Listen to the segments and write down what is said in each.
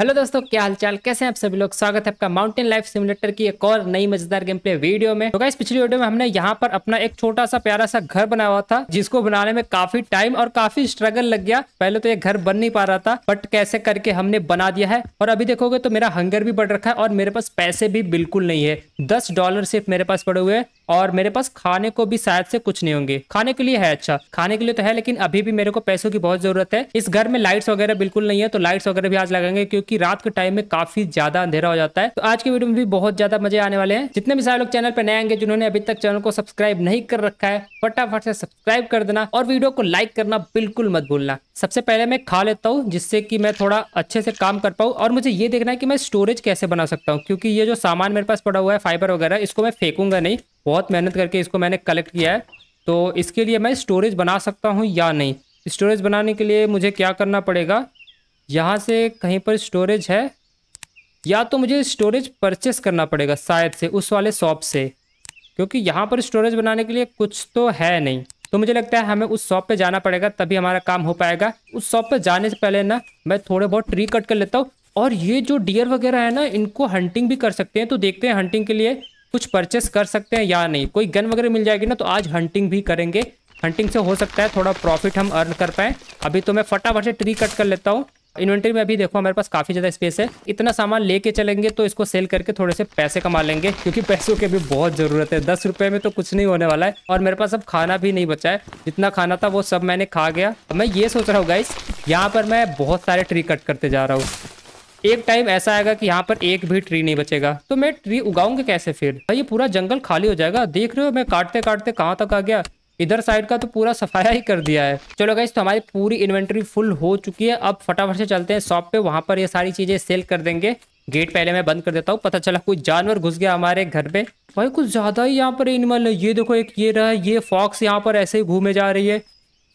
Hello दोस्तों, क्या हालचाल, कैसे हैं आप सभी लोग। स्वागत है आपका माउंटेन लाइफ सिमुलेटर की एक और नई मजेदार गेम प्ले वीडियो में। तो गाइस, पिछली वीडियो में हमने यहाँ पर अपना एक छोटा सा प्यारा सा घर बनाया हुआ था, जिसको बनाने में काफी टाइम और काफी स्ट्रगल लग गया। पहले तो ये घर बन नहीं पा रहा था, बट कैसे करके हमने बना दिया है। और अभी देखोगे तो मेरा हंगर भी बढ़ रखा है और मेरे पास पैसे भी बिल्कुल नहीं है। $10 सिर्फ मेरे पास पड़े हुए हैं और मेरे पास खाने को भी शायद से कुछ नहीं होंगे। खाने के लिए है, अच्छा खाने के लिए तो है, लेकिन अभी भी मेरे को पैसों की बहुत जरूरत है। इस घर में लाइट्स वगैरह बिल्कुल नहीं है, तो लाइट्स वगैरह भी आज लगाएंगे क्योंकि रात के टाइम में काफी ज्यादा अंधेरा हो जाता है। तो आज के वीडियो में भी बहुत ज्यादा मजे आने वाले हैं। जितने भी सारे लोग चैनल पर नए आएंगे, जिन्होंने अभी तक चैनल को सब्सक्राइब नहीं कर रखा है, फटाफट से सब्सक्राइब कर देना और वीडियो को लाइक करना बिल्कुल मत भूलना। सबसे पहले मैं खा लेता हूँ, जिससे कि मैं थोड़ा अच्छे से काम कर पाऊँ। और मुझे ये देखना है कि मैं स्टोरेज कैसे बना सकता हूँ, क्योंकि ये जो सामान मेरे पास पड़ा हुआ है, फाइबर वगैरह, इसको मैं फेंकूंगा नहीं। बहुत मेहनत करके इसको मैंने कलेक्ट किया है, तो इसके लिए मैं स्टोरेज बना सकता हूँ या नहीं। स्टोरेज बनाने के लिए मुझे क्या करना पड़ेगा, यहाँ से कहीं पर स्टोरेज है, या तो मुझे स्टोरेज परचेस करना पड़ेगा शायद से उस वाले शॉप से, क्योंकि यहाँ पर स्टोरेज बनाने के लिए कुछ तो है नहीं। तो मुझे लगता है हमें उस शॉप पे जाना पड़ेगा, तभी हमारा काम हो पाएगा। उस शॉप पे जाने से पहले ना मैं थोड़े बहुत ट्री कट कर लेता हूँ। और ये जो डियर वगैरह है ना, इनको हंटिंग भी कर सकते हैं, तो देखते हैं हंटिंग के लिए कुछ परचेस कर सकते हैं या नहीं। कोई गन वगैरह मिल जाएगी ना, तो आज हंटिंग भी करेंगे। हंटिंग से हो सकता है थोड़ा प्रॉफिट हम अर्न कर पाएँ। अभी तो मैं फटाफट से ट्री कट कर लेता हूँ। इन्वेंटरी में अभी देखो हमारे पास काफ़ी ज़्यादा स्पेस है। इतना सामान लेके चलेंगे तो इसको सेल करके थोड़े से पैसे कमा लेंगे, क्योंकि पैसों के भी बहुत ज़रूरत है। 10 रुपये में तो कुछ नहीं होने वाला है। और मेरे पास अब खाना भी नहीं बचा है, जितना खाना था वो सब मैंने खा गया। मैं ये सोच रहा हूँ गाइस, यहाँ पर मैं बहुत सारे ट्री कट करते जा रहा हूँ। एक टाइम ऐसा आएगा कि यहाँ पर एक भी ट्री नहीं बचेगा, तो मैं ट्री उगाऊँगा कैसे फिर भाई। ये पूरा जंगल खाली हो जाएगा। देख रहे हो मैं काटते काटते कहाँ तक आ गया। इधर साइड का तो पूरा सफाया ही कर दिया है। चलो गाइस, तो हमारी पूरी इन्वेंटरी फुल हो चुकी है। अब फटाफट से चलते हैं शॉप पे, वहाँ पर ये सारी चीज़ें सेल कर देंगे। गेट पहले मैं बंद कर देता हूँ, पता चला कोई जानवर घुस गया हमारे घर पे। भाई कुछ ज़्यादा ही यहाँ पर एनिमल है। ये देखो एक ये रहा, ये फॉक्स यहाँ पर ऐसे ही घूमे जा रही है।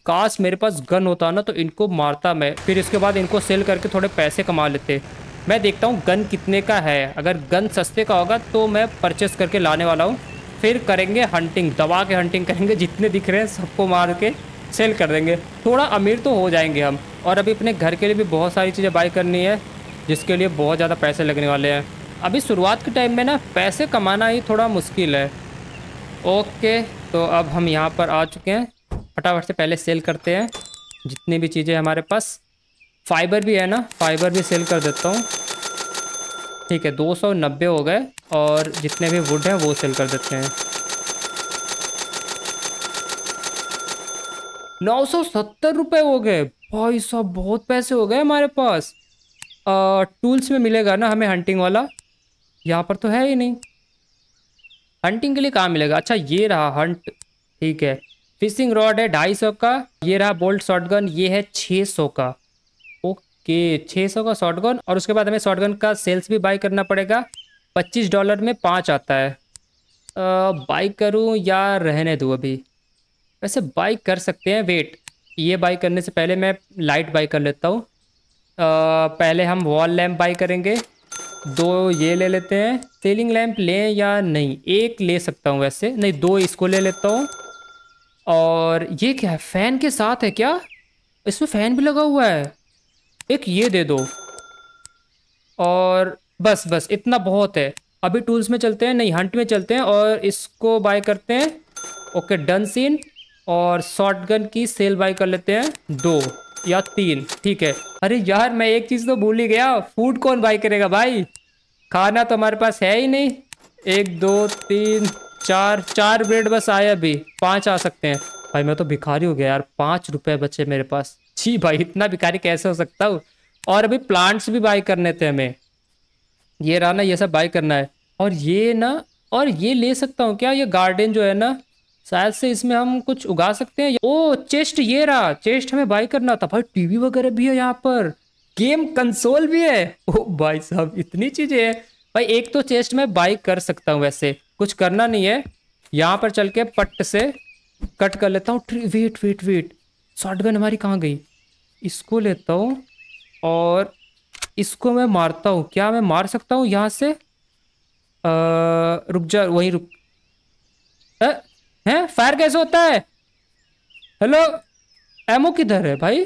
काश मेरे पास गन होता ना, तो इनको मारता मैं, फिर इसके बाद इनको सेल करके थोड़े पैसे कमा लेते। मैं देखता हूँ गन कितने का है। अगर गन सस्ते का होगा तो मैं परचेस करके लाने वाला हूँ। फिर करेंगे हंटिंग, दबा के हंटिंग करेंगे। जितने दिख रहे हैं सबको मार के सेल कर देंगे, थोड़ा अमीर तो हो जाएंगे हम। और अभी अपने घर के लिए भी बहुत सारी चीज़ें बाय करनी है, जिसके लिए बहुत ज़्यादा पैसे लगने वाले हैं। अभी शुरुआत के टाइम में ना पैसे कमाना ही थोड़ा मुश्किल है। ओके, तो अब हम यहाँ पर आ चुके हैं। फटाफट से पहले सेल करते हैं जितनी भी चीज़ें हमारे पास। फाइबर भी है ना, फाइबर भी सेल कर देता हूँ। ठीक है, 290 हो गए। और जितने भी वुड हैं वो सेल कर देते हैं। 970 रुपये हो गए। भाई साहब बहुत पैसे हो गए हमारे पास। टूल्स में मिलेगा ना हमें हंटिंग वाला, यहाँ पर तो है ही नहीं। हंटिंग के लिए कहाँ मिलेगा। अच्छा ये रहा हंट, ठीक है। फिशिंग रॉड है 250 का। ये रहा बोल्ट शॉटगन, ये है 600 का। ओके, 600 का शॉटगन। और उसके बाद हमें शॉटगन का सेल्स भी बाय करना पड़ेगा। $25 में 5 आता है। बाई करूं या रहने दूं अभी। वैसे बाई कर सकते हैं, वेट, ये बाई करने से पहले मैं लाइट बाई कर लेता हूं। पहले हम वॉल लैम्प बाई करेंगे। 2 ये ले लेते हैं। सीलिंग लैम्प लें या नहीं, 1 ले सकता हूं वैसे, नहीं 2 इसको ले लेता हूं। और ये क्या है, फ़ैन के साथ है क्या, इसमें फ़ैन भी लगा हुआ है। 1 ये दे दो। और बस बस इतना बहुत है। अभी टूल्स में चलते हैं, नहीं हंट में चलते हैं और इसको बाय करते हैं। Okay done scene. और शॉटगन की सेल बाय कर लेते हैं 2 या 3, ठीक है। अरे यार मैं एक चीज़ तो भूल ही गया, फूड कौन बाय करेगा भाई। खाना तो हमारे पास है ही नहीं। 1 2 3 4 ब्रेड बस आए, अभी 5 आ सकते हैं। भाई मैं तो भिखारी हो गया यार, 5 रुपये बचे मेरे पास। जी भाई इतना भिखारी कैसे हो सकता हूँ। और अभी प्लांट्स भी बाय करने थे हमें, ये रहा ना, ये सब बाय करना है। और ये ना, और ये ले सकता हूँ क्या, ये गार्डन जो है ना, शायद से इसमें हम कुछ उगा सकते हैं। ओ चेस्ट, ये रहा चेस्ट, हमें बाय करना था। भाई टीवी वगैरह भी है यहाँ पर, गेम कंसोल भी है। ओ भाई साहब इतनी चीज़ें हैं भाई। एक तो चेस्ट में बाय कर सकता हूँ, वैसे कुछ करना नहीं है। यहाँ पर चल के पट से कट कर लेता हूँ। वेट, शॉटगन हमारी कहाँ गई। इसको लेता हूँ और इसको मैं मारता हूँ। क्या मैं मार सकता हूँ यहाँ से। रुक जा, वहीं रुक। हैं फायर कैसे होता है। हेलो, एमओ किधर है भाई।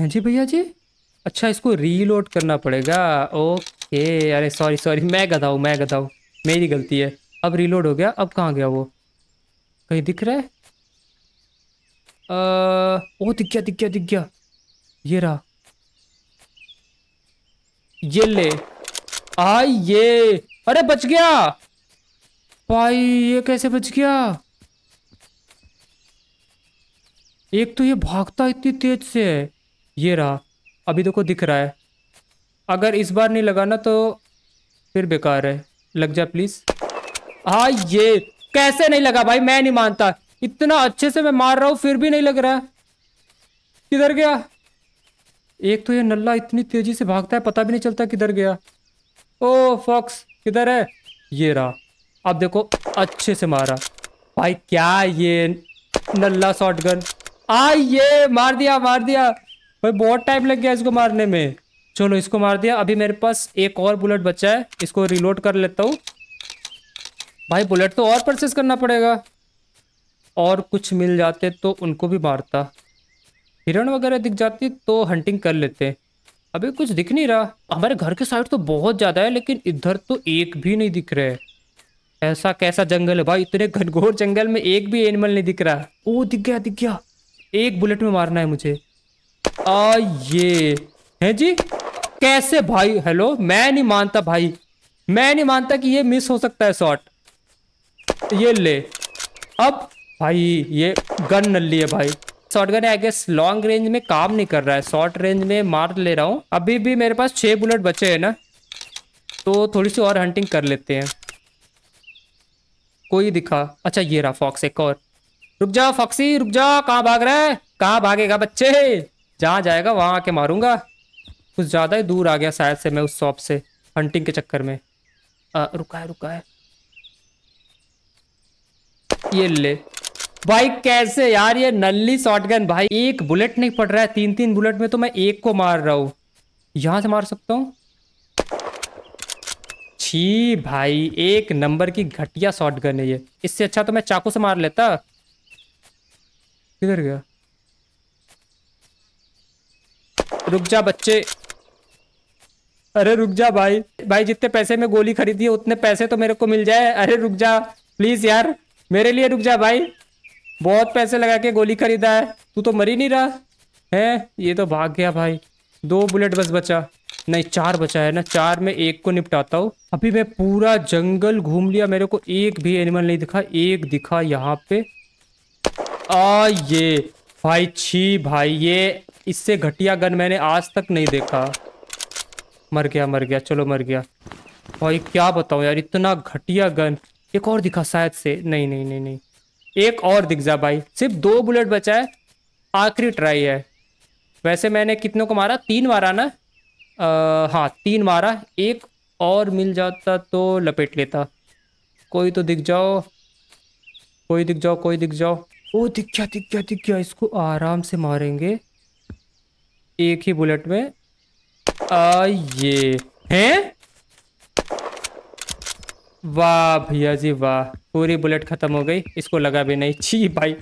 हैं जी भैया जी, अच्छा इसको रीलोड करना पड़ेगा। ओके अरे सॉरी सॉरी मैं गधा हूँ, मेरी गलती है। अब रीलोड हो गया। अब कहाँ गया वो, कहीं दिख रहा है? ओ दिख गया, ये रहा, ये ले आई ये। अरे बच गया भाई, ये कैसे बच गया? एक तो ये भागता इतनी तेज से है। ये रहा, अभी देखो दिख रहा है। अगर इस बार नहीं लगा ना तो फिर बेकार है। लग जा प्लीज। हाँ ये कैसे नहीं लगा भाई, मैं नहीं मानता। इतना अच्छे से मैं मार रहा हूँ फिर भी नहीं लग रहा है। किधर गया? एक तो ये नल्ला इतनी तेजी से भागता है पता भी नहीं चलता किधर गया। ओ फॉक्स किधर है? ये रहा, आप देखो अच्छे से मारा भाई। क्या ये नल्ला शॉटगन! ये मार दिया भाई, बहुत टाइम लग गया इसको मारने में। चलो इसको मार दिया। अभी मेरे पास एक और बुलेट बचा है, इसको रिलोड कर लेता हूँ। भाई बुलेट तो और परचेस करना पड़ेगा, और कुछ मिल जाते तो उनको भी मारता। हिरण वगैरह दिख जाती तो हंटिंग कर लेते। अभी कुछ दिख नहीं रहा। हमारे घर के साइड तो बहुत ज़्यादा है, लेकिन इधर तो एक भी नहीं दिख रहे। ऐसा कैसा जंगल है भाई, इतने घनघोर जंगल में एक भी एनिमल नहीं दिख रहा। ओ दिख गया, एक बुलेट में मारना है मुझे। ये है जी, कैसे भाई? हेलो, मैं नहीं मानता भाई, मैं नहीं मानता कि ये मिस हो सकता है शॉट। ये ले। अब भाई ये गन नल्ली है भाई, शॉटगन है। आई गेस लॉन्ग रेंज में काम नहीं कर रहा है, शॉर्ट रेंज में मार ले रहा हूँ। अभी भी मेरे पास 6 बुलेट बचे हैं ना, तो थोड़ी सी और हंटिंग कर लेते हैं। कोई दिखा? अच्छा ये रहा फॉक्स, एक और। रुक जा फॉक्सी, रुक जा। कहाँ भाग रहा है? कहाँ भागेगा बच्चे, जहाँ जाएगा वहाँ आके मारूंगा। कुछ ज़्यादा ही दूर आ गया शायद से मैं उस शॉप से हंटिंग के चक्कर में। रुका है। ये ले भाई। कैसे यार ये नल्ली शॉटगन भाई, एक बुलेट नहीं पड़ रहा है। 3-3 बुलेट में तो मैं एक को मार रहा हूँ। यहाँ से मार सकता हूँ? छी भाई, एक नंबर की घटिया शॉटगन है ये। इससे अच्छा तो मैं चाकू से मार लेता। किधर गया? रुक जा बच्चे। अरे रुक जा भाई। भाई जितने पैसे में गोली खरीदी है उतने पैसे तो मेरे को मिल जाए। अरे रुक जा प्लीज यार, मेरे लिए रुक जा भाई। बहुत पैसे लगा के गोली खरीदा है, तू तो मर ही नहीं रहा है। ये तो भाग गया भाई। 2 बुलेट बस बचा, नहीं 4 बचा है ना। 4 में एक को निपटाता हूँ। अभी मैं पूरा जंगल घूम लिया, मेरे को एक भी एनिमल नहीं दिखा। एक दिखा यहाँ पे। ये भाई, छी भाई, ये इससे घटिया गन मैंने आज तक नहीं देखा। मर गया, चलो मर गया भाई। क्या बताऊँ यार, इतना घटिया गन। एक और दिखा शायद से। नहीं, एक और दिख जा भाई। सिर्फ 2 बुलेट बचा है, आखिरी ट्राई है। वैसे मैंने कितनों को मारा? 3 मारा ना। हाँ 3 मारा। एक और मिल जाता तो लपेट लेता। कोई तो दिख जाओ, कोई दिख जाओ। ओ दिख गया। इसको आराम से मारेंगे एक ही बुलेट में। ये हैं? वाह भैया जी वाह, पूरी बुलेट खत्म हो गई। इसको लगा भी नहीं। छी भाई,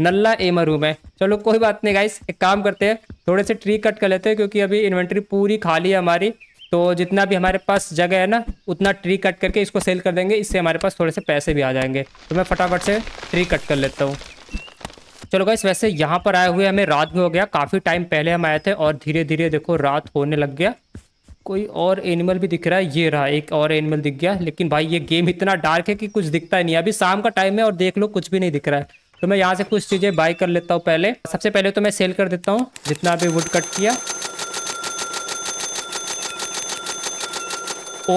नल्ला एमर हूँ मैं। चलो कोई बात नहीं गाइस, एक काम करते हैं, थोड़े से ट्री कट कर लेते हैं, क्योंकि अभी इन्वेंट्री पूरी खाली है हमारी। तो जितना भी हमारे पास जगह है ना उतना ट्री कट करके इसको सेल कर देंगे। इससे हमारे पास थोड़े से पैसे भी आ जाएंगे। तो मैं फटाफट से ट्री कट कर लेता हूँ। चलो गाइस, वैसे यहाँ पर आए हुए हमें रात भी हो गया। काफ़ी टाइम पहले हम आए थे और धीरे धीरे देखो रात होने लग गया। कोई और एनिमल भी दिख रहा है? ये रहा, एक और एनिमल दिख गया। लेकिन भाई ये गेम इतना डार्क है कि कुछ दिखता ही नहीं। अभी शाम का टाइम है और देख लो कुछ भी नहीं दिख रहा है। तो मैं यहाँ से कुछ चीज़ें बाय कर लेता हूँ। पहले सबसे पहले तो मैं सेल कर देता हूँ जितना भी वुड कट किया।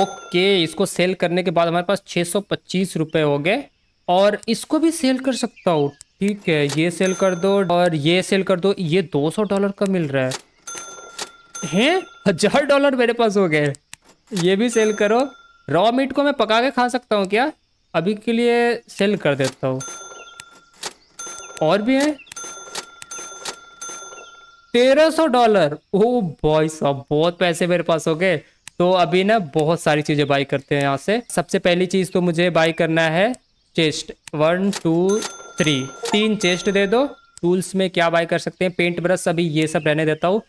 ओके, इसको सेल करने के बाद हमारे पास 625 रुपये हो गए। और इसको भी सेल कर सकता हूँ, ठीक है। ये सेल कर दो और ये सेल कर दो। ये $200 का मिल रहा है। हैं, $1000 मेरे पास हो गए। ये भी सेल करो। रॉ मीट को मैं पका के खा सकता हूँ क्या? अभी के लिए सेल कर देता हूँ। और भी है $1300। ओ भाई साहब, बहुत पैसे मेरे पास हो गए। तो अभी ना बहुत सारी चीज़ें बाई करते हैं यहाँ से। सबसे पहली चीज़ तो मुझे बाई करना है चेस्ट। 1 2 3 3 चेस्ट दे दो। टूल्स में क्या बाई कर सकते हैं? पेंट ब्रश, अभी ये सब रहने देता हूँ।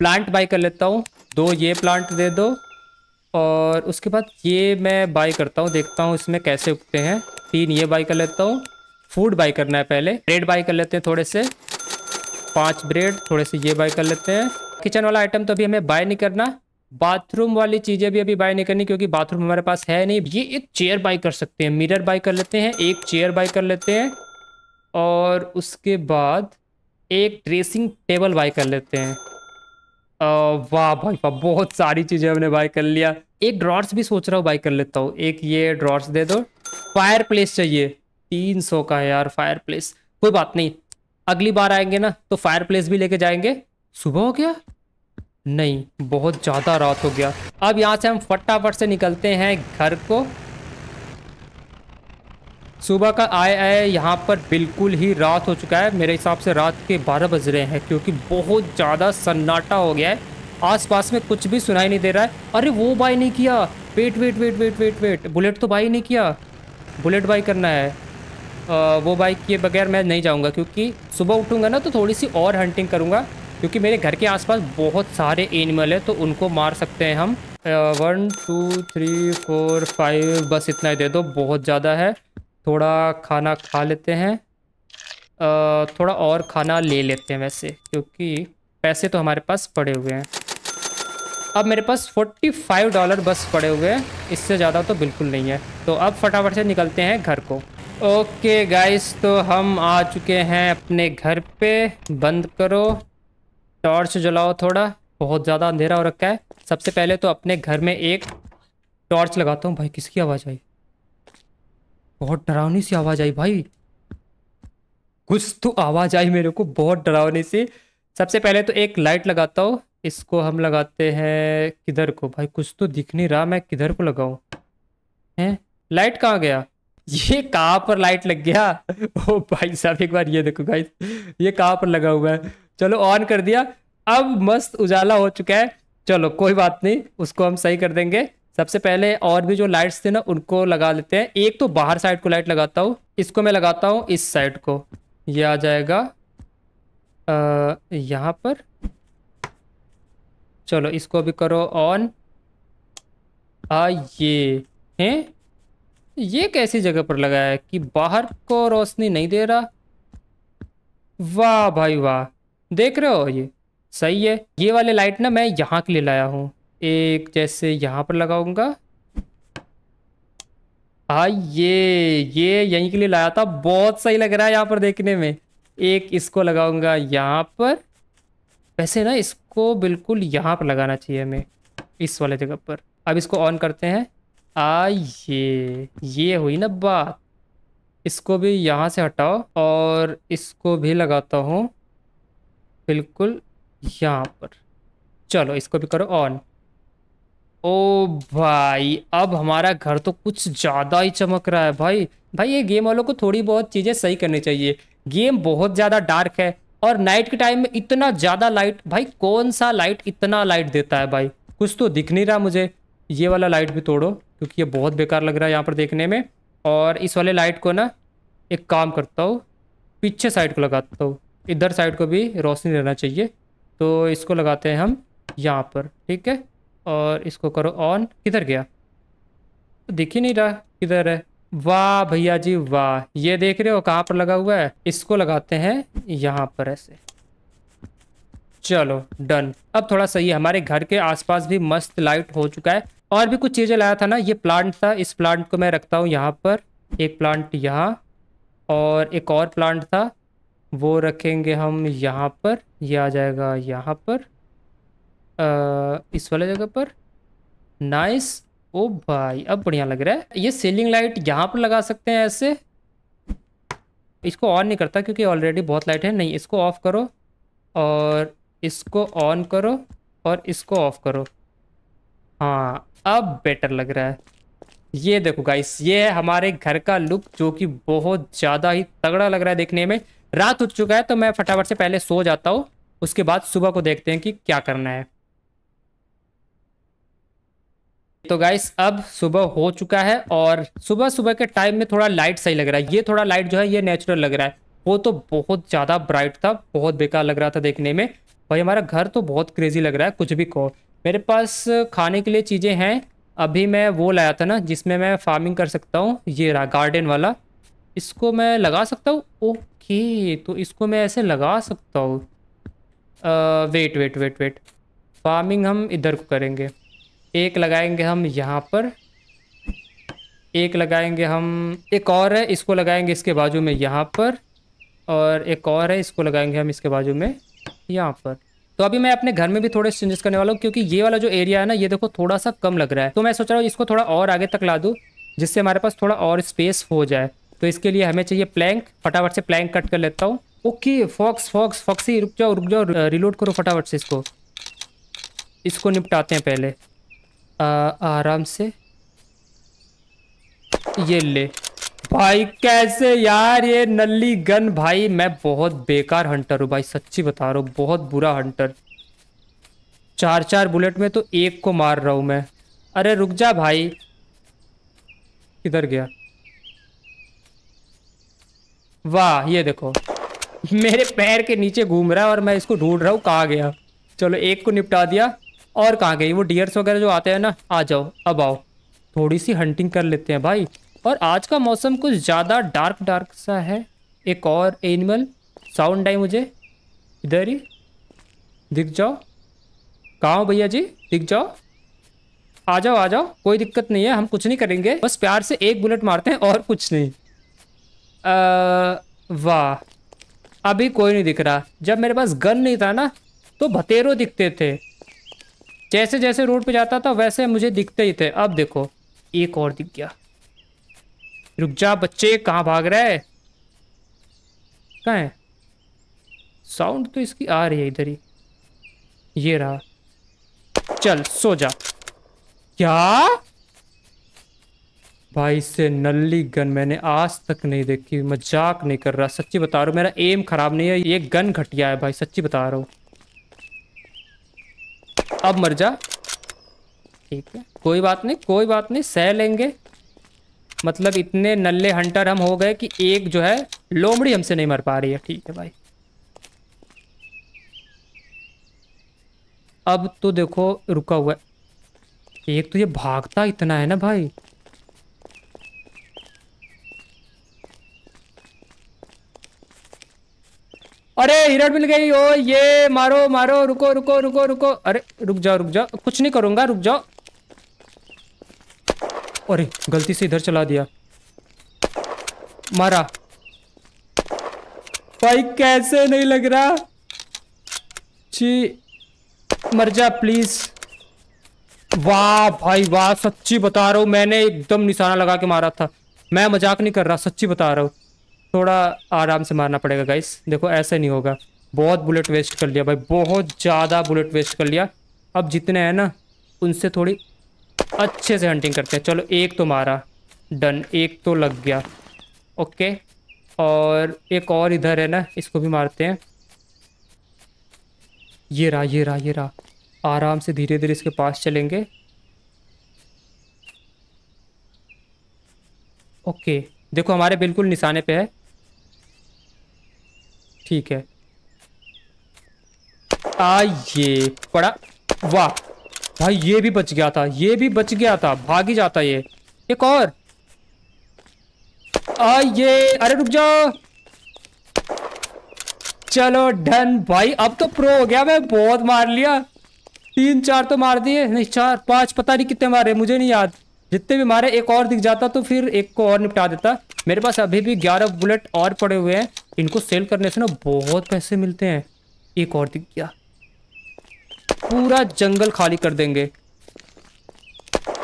प्लांट बाई कर लेता हूँ, दो ये प्लांट दे दो, और उसके बाद ये मैं बाई करता हूँ, देखता हूँ इसमें कैसे उगते हैं। 3 ये बाई कर लेता हूँ। फूड बाई करना है पहले, ब्रेड बाई कर लेते हैं थोड़े से, 5 ब्रेड, थोड़े से ये बाई कर लेते हैं। किचन वाला आइटम तो अभी हमें बाय नहीं करना, बाथरूम वाली चीज़ें भी अभी बाय नहीं करनी क्योंकि बाथरूम हमारे पास है नहीं। ये एक चेयर बाय कर सकते हैं, मिरर बाय कर लेते हैं, एक चेयर बाय कर लेते हैं, और उसके बाद एक ड्रेसिंग टेबल बाय कर लेते हैं। वाह भाई वाह, बहुत सारी चीज़ें हमने बाय कर लिया। एक ड्रॉर्स भी सोच रहा हूँ बाय कर लेता हूँ, एक ये ड्रॉर्स दे दो। फायर प्लेस चाहिए, 300 का है यार फायर प्लेस, कोई बात नहीं, अगली बार आएंगे ना तो फायर प्लेस भी लेके जाएंगे। सुबह हो गया? नहीं, बहुत ज़्यादा रात हो गया। अब यहाँ से हम फटाफट से निकलते हैं घर को। सुबह का आए आए यहाँ पर बिल्कुल ही रात हो चुका है, मेरे हिसाब से रात के 12 बज रहे हैं क्योंकि बहुत ज़्यादा सन्नाटा हो गया है, आसपास में कुछ भी सुनाई नहीं दे रहा है। अरे वो बाई नहीं किया, wait wait wait wait wait wait, bullet तो बाई नहीं किया, बुलेट बाई करना है। वो बाइक के बगैर मैं नहीं जाऊंगा क्योंकि सुबह उठूंगा ना तो थोड़ी सी और हंटिंग करूंगा, क्योंकि मेरे घर के आसपास बहुत सारे एनिमल हैं तो उनको मार सकते हैं हम। 1 2 3 4 5 बस इतना ही दे दो, बहुत ज़्यादा है। थोड़ा खाना खा लेते हैं, थोड़ा और खाना ले लेते हैं वैसे, क्योंकि पैसे तो हमारे पास पड़े हुए हैं। अब मेरे पास $45 बस पड़े हुए हैं, इससे ज़्यादा तो बिल्कुल नहीं है। तो अब फटाफट से निकलते हैं घर को। ओके गाइस, तो हम आ चुके हैं अपने घर पे। बंद करो, टॉर्च जलाओ, थोड़ा बहुत ज़्यादा अंधेरा हो रखा है। सबसे पहले तो अपने घर में एक टॉर्च लगाता हूँ। भाई किसकी आवाज़ आई? बहुत डरावनी सी आवाज़ आई भाई, कुछ तो आवाज़ आई मेरे को बहुत डरावनी सी। सबसे पहले तो एक लाइट लगाता हूँ, इसको हम लगाते हैं किधर को? भाई कुछ तो दिख नहीं रहा, मैं किधर को लगाऊँ? हैं, लाइट कहाँ गया? ये कहाँ पर लाइट लग गया? ओ भाई साहब, एक बार ये देखो गाइस, ये कहाँ पर लगा हुआ है। चलो ऑन कर दिया, अब मस्त उजाला हो चुका है। चलो कोई बात नहीं, उसको हम सही कर देंगे। सबसे पहले और भी जो लाइट्स थे ना उनको लगा लेते हैं। एक तो बाहर साइड को लाइट लगाता हूँ, इसको मैं लगाता हूँ इस साइड को, ये आ जाएगा यहाँ पर। चलो इसको भी करो ऑन। ये हैं, ये कैसी जगह पर लगा है कि बाहर को रोशनी नहीं दे रहा? वाह भाई वाह, देख रहे हो, ये सही है। ये वाले लाइट ना मैं यहाँ के लिए लाया हूँ, एक जैसे यहाँ पर लगाऊंगा। ये यहीं के लिए लाया था, बहुत सही लग रहा है यहाँ पर देखने में। एक इसको लगाऊंगा यहाँ पर, वैसे ना इसको बिल्कुल यहाँ पर लगाना चाहिए हमें, इस वाले जगह पर। अब इसको ऑन करते हैं। ये हुई ना बात। इसको भी यहाँ से हटाओ और इसको भी लगाता हूँ बिल्कुल यहाँ पर। चलो इसको भी करो ऑन। ओ भाई, अब हमारा घर तो कुछ ज़्यादा ही चमक रहा है भाई। भाई ये गेम वालों को थोड़ी बहुत चीज़ें सही करनी चाहिए, गेम बहुत ज़्यादा डार्क है और नाइट के टाइम में इतना ज़्यादा लाइट, भाई कौन सा लाइट इतना लाइट देता है भाई? कुछ तो दिख नहीं रहा मुझे। ये वाला लाइट भी तोड़ो क्योंकि ये बहुत बेकार लग रहा है यहाँ पर देखने में। और इस वाले लाइट को ना एक काम करता हूँ, पीछे साइड को लगाता हूँ, इधर साइड को भी रोशनी रहना चाहिए, तो इसको लगाते हैं हम यहाँ पर, ठीक है। और इसको करो ऑन। किधर गया? दिख ही नहीं रहा किधर है। वाह भैया जी वाह, ये देख रहे हो कहाँ पर लगा हुआ है? इसको लगाते हैं यहाँ पर ऐसे। चलो डन, अब थोड़ा सही है। हमारे घर के आसपास भी मस्त लाइट हो चुका है। और भी कुछ चीज़ें लाया था ना, ये प्लांट था, इस प्लांट को मैं रखता हूँ यहाँ पर, एक प्लांट यहाँ, और एक और प्लांट था वो रखेंगे हम यहाँ पर। ये आ जाएगा यहाँ पर, इस वाले जगह पर। नाइस, ओ भाई अब बढ़िया लग रहा है। ये सीलिंग लाइट यहाँ पर लगा सकते हैं ऐसे। इसको ऑन नहीं करता क्योंकि ऑलरेडी बहुत लाइट है। नहीं, इसको ऑफ करो और इसको ऑन करो और इसको ऑफ करो। हाँ, अब बेटर लग रहा है। ये देखो गाइस, ये है हमारे घर का लुक जो कि बहुत ज़्यादा ही तगड़ा लग रहा है देखने में। रात हो चुका है तो मैं फटाफट से पहले सो जाता हूँ, उसके बाद सुबह को देखते हैं कि क्या करना है। तो गाइस अब सुबह हो चुका है और सुबह सुबह के टाइम में थोड़ा लाइट सही लग रहा है। ये थोड़ा लाइट जो है ये नेचुरल लग रहा है, वो तो बहुत ज़्यादा ब्राइट था, बहुत बेकार लग रहा था देखने में। भाई हमारा घर तो बहुत क्रेजी लग रहा है, कुछ भी कहो। मेरे पास खाने के लिए चीज़ें हैं, अभी मैं वो लाया था ना जिसमें मैं फार्मिंग कर सकता हूँ, ये रहा गार्डन वाला, इसको मैं लगा सकता हूँ। ओके तो इसको मैं ऐसे लगा सकता हूँ। Wait wait wait wait, farming हम इधर को करेंगे, एक लगाएंगे हम यहाँ पर, एक लगाएंगे हम, एक और है इसको लगाएंगे इसके बाजू में यहाँ पर, और एक और है इसको लगाएंगे हम इसके बाजू में यहाँ पर। तो अभी मैं अपने घर में भी थोड़े चेंजेस करने वाला हूँ, क्योंकि ये वाला जो एरिया है ना ये देखो थोड़ा सा कम लग रहा है, तो मैं सोच रहा हूँ इसको थोड़ा और आगे तक ला दूँ जिससे हमारे पास थोड़ा और स्पेस हो जाए। तो इसके लिए हमें चाहिए प्लैंक, फटाफट से प्लैंक कट कर लेता हूँ। ओके फॉक्स फॉक्स फॉक्सी रुक जाओ रिलोड करो फटाफट से, इसको इसको निपटाते हैं पहले आराम से। ये ले भाई, कैसे यार ये नल्ली गन, भाई मैं बहुत बेकार हंटर हूँ भाई, सच्ची बता रहा हूँ बहुत बुरा हंटर। 4-4 बुलेट में तो एक को मार रहा हूँ मैं। अरे रुक जा भाई, किधर गया? वाह ये देखो मेरे पैर के नीचे घूम रहा है और मैं इसको ढूंढ रहा हूँ कहाँ गया। चलो एक को निपटा दिया, और कहाँ गई वो डियर्स वगैरह जो आते हैं ना। आ जाओ अब आओ, थोड़ी सी हंटिंग कर लेते हैं भाई। और आज का मौसम कुछ ज़्यादा डार्क डार्क सा है। एक और एनिमल साउंड आई मुझे, इधर ही दिख जाओ। कहाँ हो भैया जी? दिख जाओ, आ जाओ आ जाओ, कोई दिक्कत नहीं है, हम कुछ नहीं करेंगे, बस प्यार से एक बुलेट मारते हैं और कुछ नहीं। वाह अभी कोई नहीं दिख रहा, जब मेरे पास गन नहीं था ना तो भतेरों दिखते थे, जैसे जैसे रोड पे जाता था वैसे मुझे दिखते ही थे। अब देखो एक और दिख गया। रुक जा बच्चे, कहाँ भाग रहा है? कहाँ है? साउंड तो इसकी आ रही है इधर ही, ये रहा। चल सो जा। क्या भाई से नल्ली गन मैंने आज तक नहीं देखी, मजाक नहीं कर रहा, सच्ची बता रहा हूँ। मेरा एम खराब नहीं है, ये गन घटिया है भाई, सच्ची बता रहा हूँ। अब मर जा, ठीक है कोई बात नहीं कोई बात नहीं, सह लेंगे। मतलब इतने नल्ले हंटर हम हो गए कि एक जो है लोमड़ी हमसे नहीं मर पा रही है। ठीक है भाई, अब तो देखो रुका हुआ है। एक तो ये भागता इतना है ना भाई, अरे हिरण मिल गई। ओ ये मारो मारो, रुको रुको रुको रुको, अरे रुक जाओ कुछ नहीं करूंगा, रुक जाओ। अरे गलती से इधर चला दिया, मारा भाई, कैसे नहीं लग रहा जी। मर जा प्लीज। वाह भाई वाह, सच्ची बता रहा हूँ मैंने एकदम निशाना लगा के मारा था, मैं मजाक नहीं कर रहा, सच्ची बता रहा हूँ। थोड़ा आराम से मारना पड़ेगा गाइस, देखो ऐसे नहीं होगा। बहुत बुलेट वेस्ट कर लिया भाई, बहुत ज़्यादा बुलेट वेस्ट कर लिया। अब जितने हैं ना उनसे थोड़ी अच्छे से हंटिंग करते हैं। चलो एक तो मारा, डन, एक तो लग गया, ओके। और एक और इधर है ना, इसको भी मारते हैं। ये रहा ये रहा ये रहा, आराम से धीरे धीरे इसके पास चलेंगे। ओके देखो हमारे बिल्कुल निशाने पे है, ठीक है। आ ये पड़ा, वाह भाई ये भी बच गया था, ये भी बच गया था, भागी जाता ये। एक और आ ये, अरे रुक जाओ। चलो डन भाई, अब तो प्रो हो गया मैं, बहुत मार लिया, 3-4 तो मार दिए, नहीं 4-5 पता नहीं कितने मारे मुझे नहीं याद। जितने भी मारे एक और दिख जाता तो फिर एक को और निपटा देता। मेरे पास अभी भी 11 बुलेट और पड़े हुए हैं, इनको सेल करने से ना बहुत पैसे मिलते हैं। एक और दिख गया, पूरा जंगल खाली कर देंगे।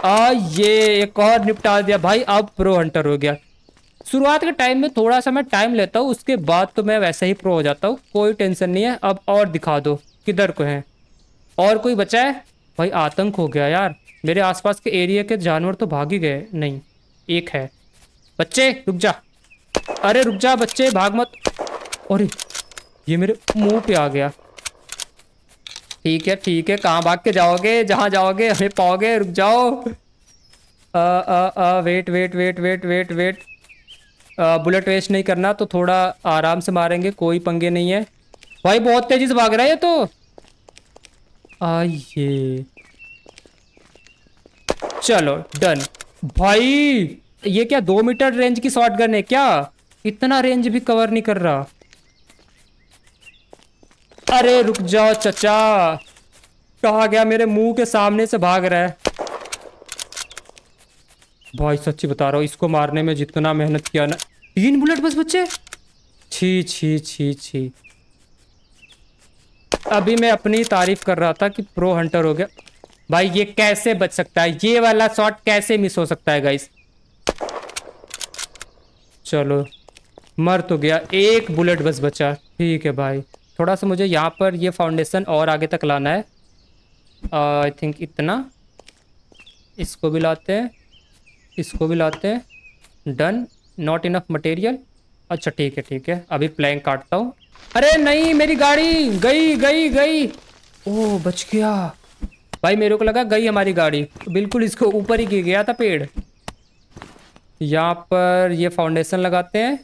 आ ये एक और निपटा दिया भाई, अब प्रो हंटर हो गया। शुरुआत के टाइम में थोड़ा सा मैं टाइम लेता हूँ, उसके बाद तो मैं वैसे ही प्रो हो जाता हूँ, कोई टेंशन नहीं है। अब और दिखा दो किधर को हैं, और कोई बचा है? भाई आतंक हो गया यार, मेरे आसपास के एरिया के जानवर तो भाग ही गए। नहीं एक है, बच्चे रुक जा, अरे रुक जा बच्चे, भाग मत। अरे ये मेरे मुँह पे आ गया, ठीक है ठीक है, कहाँ भाग के जाओगे, जहाँ जाओगे हमें पाओगे, रुक जाओ। Wait wait wait wait wait wait, bullet waste नहीं करना, तो थोड़ा आराम से मारेंगे, कोई पंगे नहीं है। भाई बहुत तेज़ी से भाग रहा है ये तो, आइए, चलो डन। भाई ये क्या 2 मीटर रेंज की शॉटगन है क्या? इतना रेंज भी कवर नहीं कर रहा। अरे रुक जाओ चचा, कहा गया मेरे मुंह के सामने से भाग रहा है। भाई सच्ची बता रहा हूँ, इसको मारने में जितना मेहनत किया ना, 3 बुलेट बस बच्चे। छी छी छी छी, अभी मैं अपनी तारीफ कर रहा था कि प्रो हंटर हो गया। भाई ये कैसे बच सकता है, ये वाला शॉट कैसे मिस हो सकता है गाइस? चलो मर तो गया, 1 बुलेट बस बचा। ठीक है भाई, थोड़ा सा मुझे यहाँ पर ये फाउंडेशन और आगे तक लाना है, आई थिंक इतना। इसको भी लाते हैं, इसको भी लाते हैं, डन। नॉट इनफ मटेरियल, अच्छा ठीक है ठीक है। अभी प्लैंक काटता हूँ। अरे नहीं, मेरी गाड़ी गई गई गई। ओह बच गया भाई, मेरे को लगा गई हमारी गाड़ी, बिल्कुल इसको ऊपर ही गिर गया था पेड़। यहाँ पर ये फाउंडेशन लगाते हैं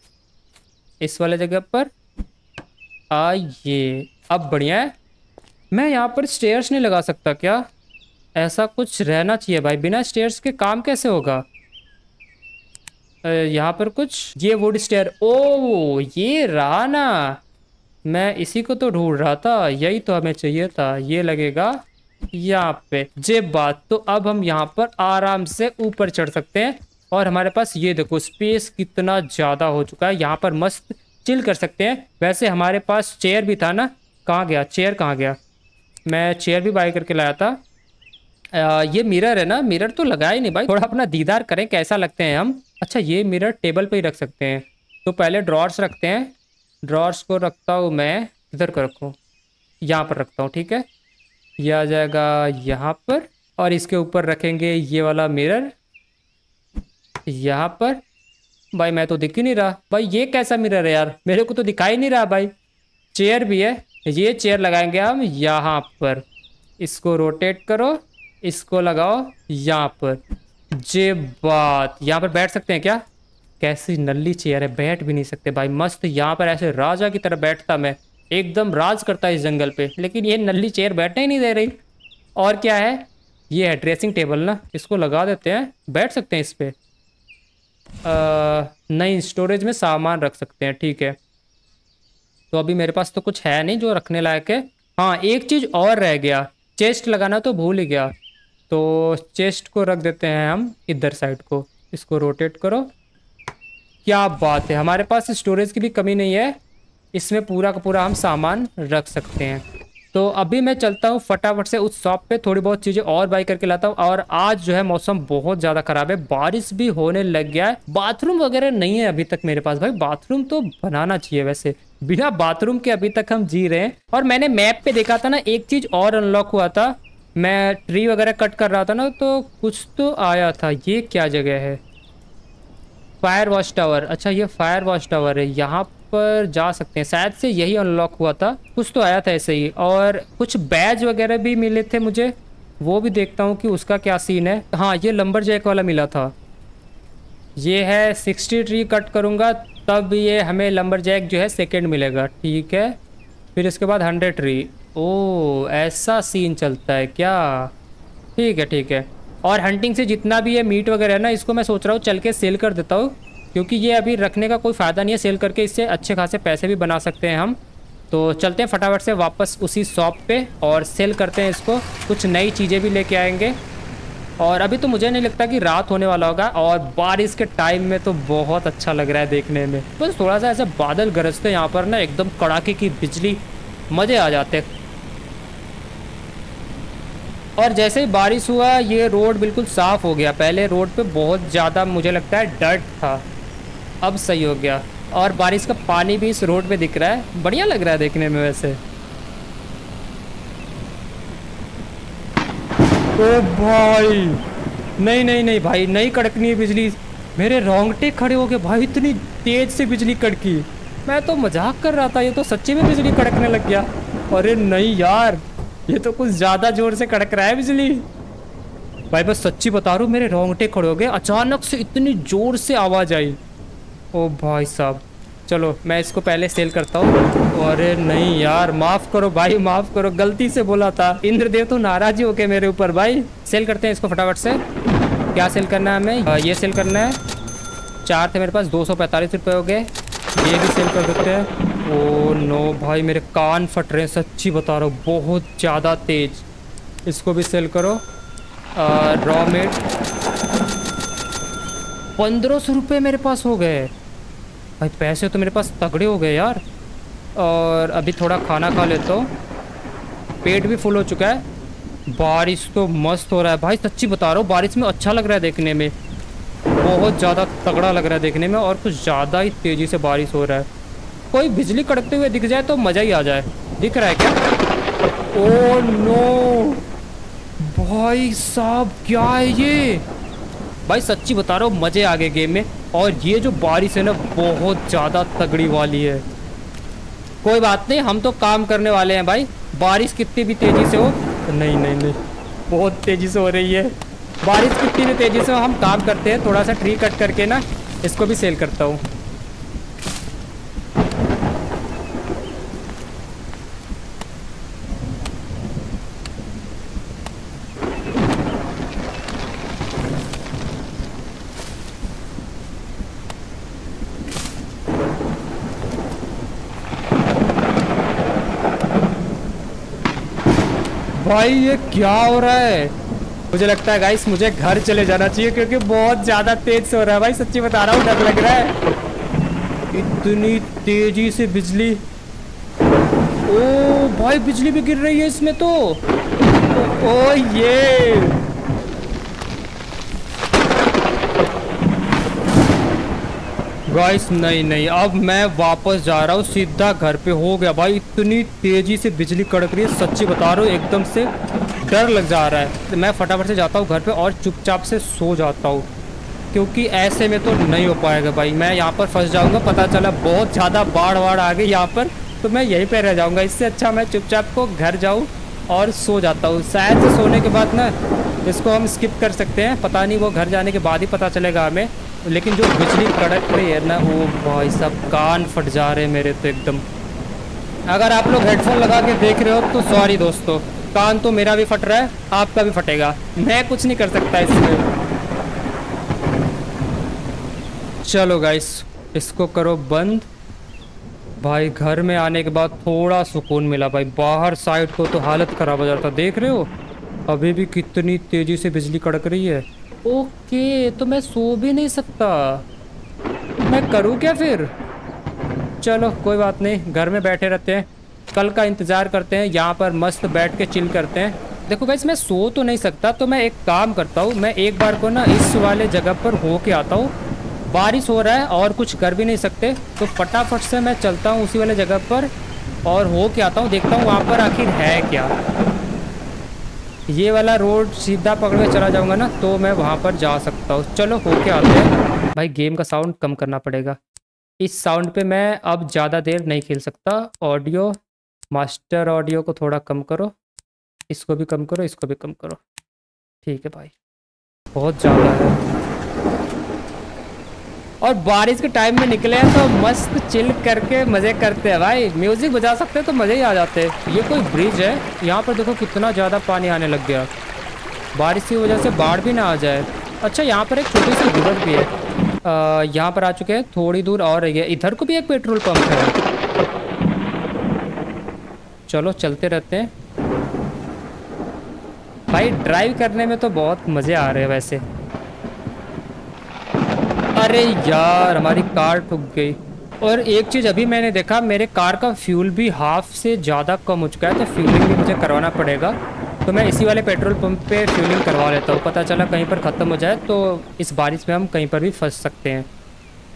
इस वाले जगह पर। आइए अब बढ़िया है। मैं यहाँ पर स्टेयर्स नहीं लगा सकता क्या? ऐसा कुछ रहना चाहिए भाई, बिना स्टेयर्स के काम कैसे होगा? यहाँ पर कुछ, ये वुड स्टेयर, ओ ये रहा ना, मैं इसी को तो ढूंढ रहा था, यही तो हमें चाहिए था। ये लगेगा यहाँ पे, जे बात। तो अब हम यहाँ पर आराम से ऊपर चढ़ सकते हैं और हमारे पास ये देखो स्पेस कितना ज़्यादा हो चुका है, यहाँ पर मस्त चिल कर सकते हैं। वैसे हमारे पास चेयर भी था ना, कहाँ गया चेयर, कहाँ गया? मैं चेयर भी बाय करके लाया था। ये मिरर है ना, मिरर तो लगाया ही नहीं भाई, थोड़ा अपना दीदार करें कैसा लगते हैं हम। अच्छा ये मिरर टेबल पे ही रख सकते हैं, तो पहले ड्रॉर्स रखते हैं। ड्रॉर्स को रखता हूँ मैं, इधर को रखूँ, यहाँ पर रखता हूँ ठीक है। यह आ जाएगा यहाँ पर, और इसके ऊपर रखेंगे ये वाला मिरर यहाँ पर। भाई मैं तो दिख ही नहीं रहा भाई, ये कैसा मिरर है यार, मेरे को तो दिखाई नहीं रहा भाई। चेयर भी है, ये चेयर लगाएंगे हम यहाँ पर। इसको रोटेट करो, इसको लगाओ यहाँ पर, जे बात। यहाँ पर बैठ सकते हैं क्या? कैसी नल्ली चेयर है, बैठ भी नहीं सकते भाई। मस्त यहाँ पर ऐसे राजा की तरह बैठता, मैं एकदम राज करता इस जंगल पे, लेकिन ये नल्ली चेयर बैठने ही नहीं दे रही। और क्या है, ये है ड्रेसिंग टेबल ना, इसको लगा देते हैं, बैठ सकते हैं इस पर। नहीं, स्टोरेज में सामान रख सकते हैं ठीक है। तो अभी मेरे पास तो कुछ है नहीं जो रखने लायक है। हाँ एक चीज़ और रह गया, चेस्ट लगाना तो भूल ही गया, तो चेस्ट को रख देते हैं हम इधर साइड को। इसको रोटेट करो, क्या बात है, हमारे पास स्टोरेज की भी कमी नहीं है, इसमें पूरा का पूरा हम सामान रख सकते हैं। तो अभी मैं चलता हूँ फटाफट से उस शॉप पे, थोड़ी बहुत चीज़ें और बाई करके लाता हूँ। और आज जो है मौसम बहुत ज़्यादा ख़राब है, बारिश भी होने लग गया है। बाथरूम वगैरह नहीं है अभी तक मेरे पास भाई, बाथरूम तो बनाना चाहिए। वैसे बिना बाथरूम के अभी तक हम जी रहे हैं। और मैंने मैप पे देखा था ना, एक चीज़ और अनलॉक हुआ था, मैं ट्री वगैरह कट कर रहा था ना, तो कुछ तो आया था। ये क्या जगह है? फायर वॉच टावर, अच्छा ये फायर वॉच टावर है, यहाँ पर जा सकते हैं। शायद से यही अनलॉक हुआ था, कुछ तो आया था ऐसे ही। और कुछ बैज वगैरह भी मिले थे मुझे, वो भी देखता हूँ कि उसका क्या सीन है। हाँ ये लंबरजैक वाला मिला था, ये है 60 ट्री कट करूँगा तब ये हमें लंबरजैक जो है सेकंड मिलेगा ठीक है। फिर इसके बाद 100 ट्री, ओ ऐसा सीन चलता है क्या? ठीक है ठीक है। और हंटिंग से जितना भी ये मीट वगैरह है ना, इसको मैं सोच रहा हूँ चल के सेल कर देता हूँ, क्योंकि ये अभी रखने का कोई फ़ायदा नहीं है। सेल करके इससे अच्छे खासे पैसे भी बना सकते हैं हम। तो चलते हैं फटाफट से वापस उसी शॉप पे और सेल करते हैं इसको, कुछ नई चीज़ें भी लेके आएंगे। और अभी तो मुझे नहीं लगता कि रात होने वाला होगा, और बारिश के टाइम में तो बहुत अच्छा लग रहा है देखने में। बस थोड़ा सा ऐसा बादल गरजते हैं यहाँ पर ना, एकदम कड़ाके की बिजली, मज़े आ जाते हैं। और जैसे ही बारिश हुआ ये रोड बिल्कुल साफ़ हो गया, पहले रोड पे बहुत ज़्यादा मुझे लगता है डर्ट था, अब सही हो गया। और बारिश का पानी भी इस रोड पे दिख रहा है, बढ़िया लग रहा है देखने में वैसे। ओ भाई नहीं नहीं नहीं भाई, नहीं कड़कनी है बिजली, मेरे रोंगटे खड़े हो गए भाई, इतनी तेज़ से बिजली कड़की। मैं तो मजाक कर रहा था, ये तो सच्ची में बिजली कड़कने लग गया। अरे नहीं यार, ये तो कुछ ज़्यादा जोर से कड़क रहा है बिजली भाई। बस सच्ची बता रहा हूँ, मेरे रोंगटे खड़े हो गए, अचानक से इतनी ज़ोर से आवाज़ आई। ओ भाई साहब, चलो मैं इसको पहले सेल करता हूँ। अरे नहीं यार, माफ़ करो भाई, माफ़ करो, गलती से बोला था। इंद्रदेव तो नाराज ही हो गए मेरे ऊपर भाई। सेल करते हैं इसको फटाफट से। क्या सेल करना है हमें? ये सेल करना है। चार थे मेरे पास, 245 रुपये हो गए, ये भी सेल कर सकते हैं। ओ नो भाई, मेरे कान फट रहे हैं, सच्ची बता रहा हूँ, बहुत ज़्यादा तेज। इसको भी सेल करो। रॉ मेट 1500 रुपये मेरे पास हो गए भाई। पैसे तो मेरे पास तगड़े हो गए यार। और अभी थोड़ा खाना खा लेता हूँ, पेट भी फुल हो चुका है। बारिश तो मस्त हो रहा है भाई, सच्ची बता रहा हूँ, बारिश में अच्छा लग रहा है देखने में, बहुत ज़्यादा तगड़ा लग रहा है देखने में। और कुछ ज़्यादा ही तेज़ी से बारिश हो रहा है। कोई बिजली कड़कते हुए दिख जाए तो मज़ा ही आ जाए। दिख रहा है क्या? ओ नो भाई साहब, क्या है ये? भाई सच्ची बता रहा हूँ, मज़े आ गए गेम में। और ये जो बारिश है ना, बहुत ज़्यादा तगड़ी वाली है। कोई बात नहीं, हम तो काम करने वाले हैं भाई, बारिश कितनी भी तेज़ी से हो। नहीं नहीं नहीं, बहुत तेज़ी से हो रही है बारिश, कितनी भी तेज़ी से हो हम काम करते हैं। थोड़ा सा ट्री कट करके ना इसको भी सेल करता हूँ। भाई ये क्या हो रहा है? मुझे लगता है गाइस मुझे घर चले जाना चाहिए, क्योंकि बहुत ज़्यादा तेज से हो रहा है भाई, सच्ची बता रहा हूँ, डर लग रहा है इतनी तेज़ी से बिजली। ओ भाई बिजली भी गिर रही है इसमें तो। ओ ये गाइस नहीं नहीं, अब मैं वापस जा रहा हूँ, सीधा घर पे हो गया भाई। इतनी तेज़ी से बिजली कड़क रही है, सच्ची बता रहा हूँ, एकदम से डर लग जा रहा है। तो मैं फटाफट से जाता हूँ घर पे और चुपचाप से सो जाता हूँ, क्योंकि ऐसे में तो नहीं हो पाएगा भाई, मैं यहाँ पर फंस जाऊँगा। पता चला बहुत ज़्यादा बाढ़ वाड़ आ गई यहाँ पर, तो मैं यहीं पर रह जाऊँगा। इससे अच्छा मैं चुपचाप को घर जाऊँ और सो जाता हूँ। शायद से सोने के बाद ना इसको हम स्किप कर सकते हैं, पता नहीं, वो घर जाने के बाद ही पता चलेगा हमें। लेकिन जो बिजली कड़क रही है ना, वो भाई साहब कान फट जा रहे हैं मेरे तो एकदम। अगर आप लोग हेडफोन लगा के देख रहे हो तो सॉरी दोस्तों, कान तो मेरा भी फट रहा है, आपका भी फटेगा, मैं कुछ नहीं कर सकता इसमें। चलो गाइस इसको करो बंद। भाई घर में आने के बाद थोड़ा सुकून मिला भाई, बाहर साइड को तो हालत ख़राब हो जाता। देख रहे हो अभी भी कितनी तेज़ी से बिजली कड़क रही है। ओके तो मैं सो भी नहीं सकता, मैं करूँ क्या फिर? चलो कोई बात नहीं, घर में बैठे रहते हैं, कल का इंतज़ार करते हैं, यहाँ पर मस्त बैठ के चिल करते हैं। देखो गाइस मैं सो तो नहीं सकता, तो मैं एक काम करता हूँ, मैं एक बार को ना इस वाले जगह पर हो के आता हूँ। बारिश हो रहा है और कुछ कर भी नहीं सकते, तो फटाफट से मैं चलता हूँ उसी वाले जगह पर और हो के आता हूँ। देखता हूँ वहाँ पर आखिर है क्या। ये वाला रोड सीधा पकड़ के चला जाऊंगा ना, तो मैं वहाँ पर जा सकता हूँ। चलो होके आते हैं। भाई गेम का साउंड कम करना पड़ेगा, इस साउंड पे मैं अब ज़्यादा देर नहीं खेल सकता। ऑडियो मास्टर ऑडियो को थोड़ा कम करो, इसको भी कम करो, इसको भी कम करो। ठीक है भाई, बहुत ज़्यादा है। और बारिश के टाइम में निकले हैं तो मस्त चिल करके मज़े करते हैं भाई, म्यूज़िक बजा सकते हैं तो मज़े ही आ जाते हैं। ये कोई ब्रिज है, यहाँ पर देखो कितना ज़्यादा पानी आने लग गया, बारिश की वजह से बाढ़ भी ना आ जाए। अच्छा यहाँ पर एक छोटी सी गुरद भी है, यहाँ पर आ चुके हैं, थोड़ी दूर और रही है। इधर को भी एक पेट्रोल पम्प है, चलो चलते रहते हैं भाई। ड्राइव करने में तो बहुत मज़े आ रहे हैं वैसे। अरे यार हमारी कार ठुक गई। और एक चीज़ अभी मैंने देखा, मेरे कार का फ्यूल भी हाफ से ज़्यादा कम हो चुका है, तो फ्यूलिंग भी मुझे करवाना पड़ेगा। तो मैं इसी वाले पेट्रोल पंप पे फ्यूलिंग करवा लेता हूँ, पता चला कहीं पर ख़त्म हो जाए तो इस बारिश में हम कहीं पर भी फंस सकते हैं।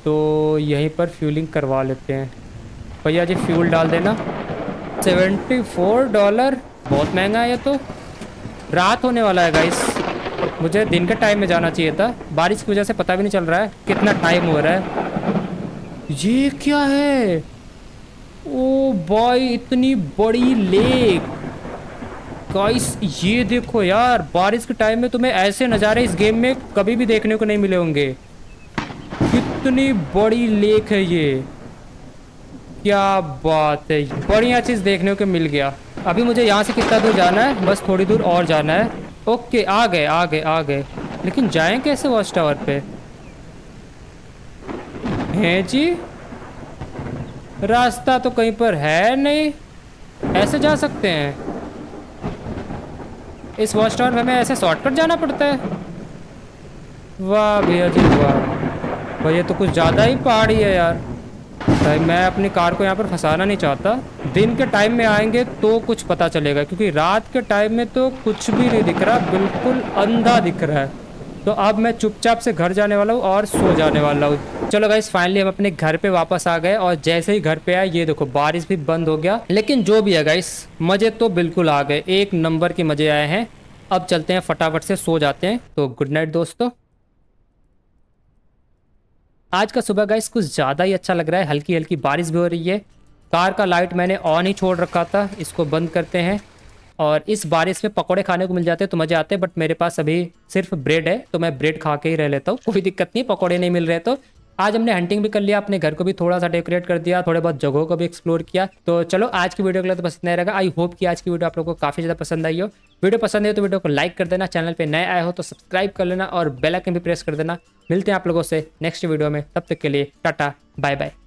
तो यहीं पर फ्यूलिंग करवा लेते हैं। भैया जी फ्यूल डाल देना। $74 बहुत महंगा है ये तो। रात होने वाला है गाइस, मुझे दिन के टाइम में जाना चाहिए था, बारिश की वजह से पता भी नहीं चल रहा है कितना टाइम हो रहा है। ये क्या है? ओ भाई इतनी बड़ी लेक गाइस, ये देखो यार, बारिश के टाइम में तुम्हें ऐसे नज़ारे इस गेम में कभी भी देखने को नहीं मिले होंगे। कितनी बड़ी लेक है ये। क्या बात है, बढ़िया चीज़ देखने को मिल गया। अभी मुझे यहाँ से कितना दूर जाना है? बस थोड़ी दूर और जाना है। ओके आ गए आ गए आ गए, लेकिन जाएं कैसे वॉच टावर पे? हैं जी, रास्ता तो कहीं पर है नहीं। ऐसे जा सकते हैं? इस वॉच टावर में हमें ऐसे शॉर्टकट जाना पड़ता है? वाह भैया जी वाह, भैया तो कुछ ज़्यादा ही पहाड़ी है यार। भाई मैं अपनी कार को यहाँ पर फंसाना नहीं चाहता। दिन के टाइम में आएंगे तो कुछ पता चलेगा, क्योंकि रात के टाइम में तो कुछ भी नहीं दिख रहा, बिल्कुल अंधा दिख रहा है। तो अब मैं चुपचाप से घर जाने वाला हूँ और सो जाने वाला हूँ। चलो गाइस, फाइनली हम अपने घर पे वापस आ गए, और जैसे ही घर पे आए ये देखो बारिश भी बंद हो गया। लेकिन जो भी है गाइस, मज़े तो बिल्कुल आ गए, एक नंबर के मज़े आए हैं। अब चलते हैं फटाफट से सो जाते हैं। तो गुड नाइट दोस्तों। आज का सुबह गाइस कुछ ज़्यादा ही अच्छा लग रहा है, हल्की हल्की बारिश भी हो रही है। कार का लाइट मैंने ऑन ही छोड़ रखा था, इसको बंद करते हैं। और इस बारिश में पकोड़े खाने को मिल जाते हैं तो मज़े आते हैं, बट मेरे पास अभी सिर्फ ब्रेड है तो मैं ब्रेड खा के ही रह लेता हूँ, कोई दिक्कत नहीं। पकोड़े नहीं मिल रहे तो आज हमने हंटिंग भी कर लिया, अपने घर को भी थोड़ा सा डेकोरेट कर दिया, थोड़े बहुत जगहों को भी एक्सप्लोर किया। तो चलो आज की वीडियो के लिए तो बस इतना रहेगा। आई होप कि आज की वीडियो आप लोगों को काफ़ी ज़्यादा पसंद आई हो। वीडियो पसंद आई तो वीडियो को लाइक कर देना, चैनल पे नए आए हो तो सब्सक्राइब कर लेना और बेल आइकन भी प्रेस कर देना। मिलते हैं आप लोगों से नेक्स्ट वीडियो में, तब तक के लिए टाटा बाय बाय।